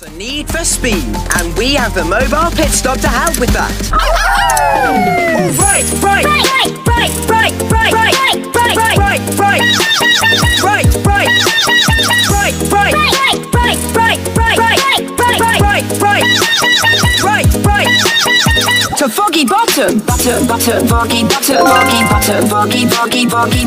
A need for speed, and we have the mobile pit stop to help with that. Oh! All right. To Foggy Bottom, Foggy Bottom, Foggy Bottom, butter, boggy, boggy, boggy.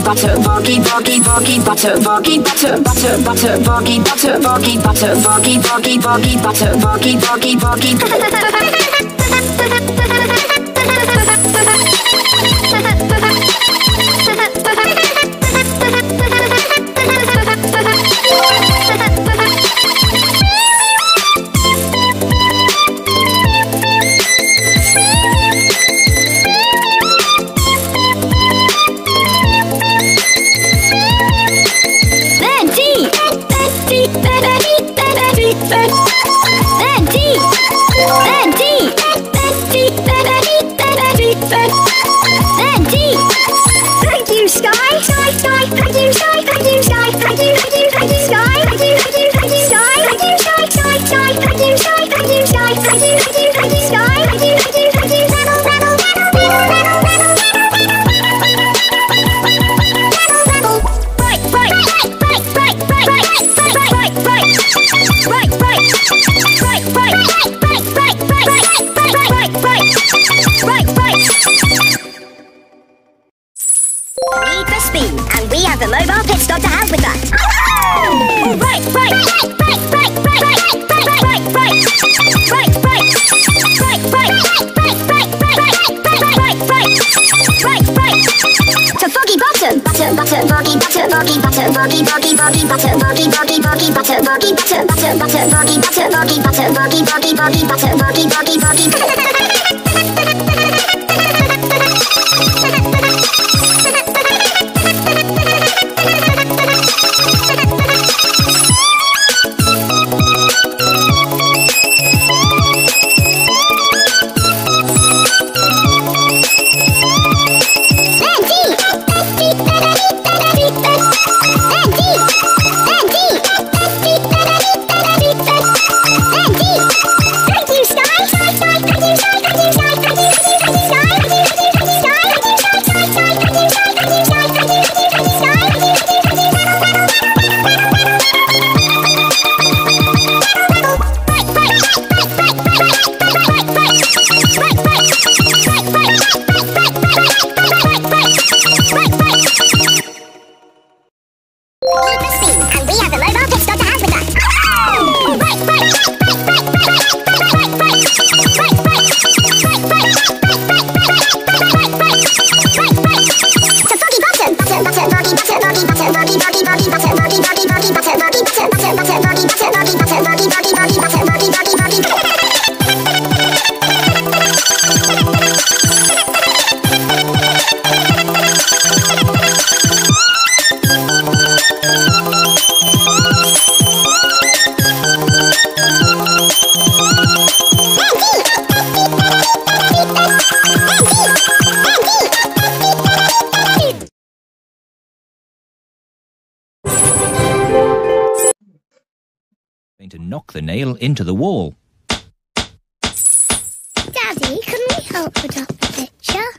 To knock the nail into the wall. Daddy, can we help put up the picture?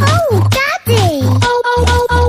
Oh, Daddy! Oh, oh, oh, oh, oh.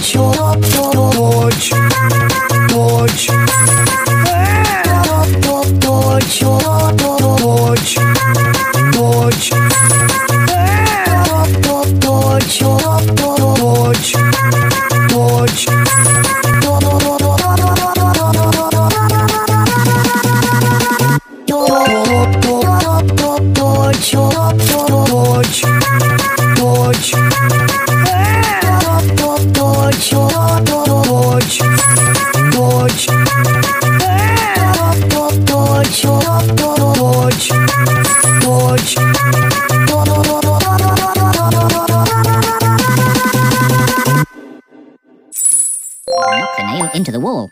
Knock the nail into the wall.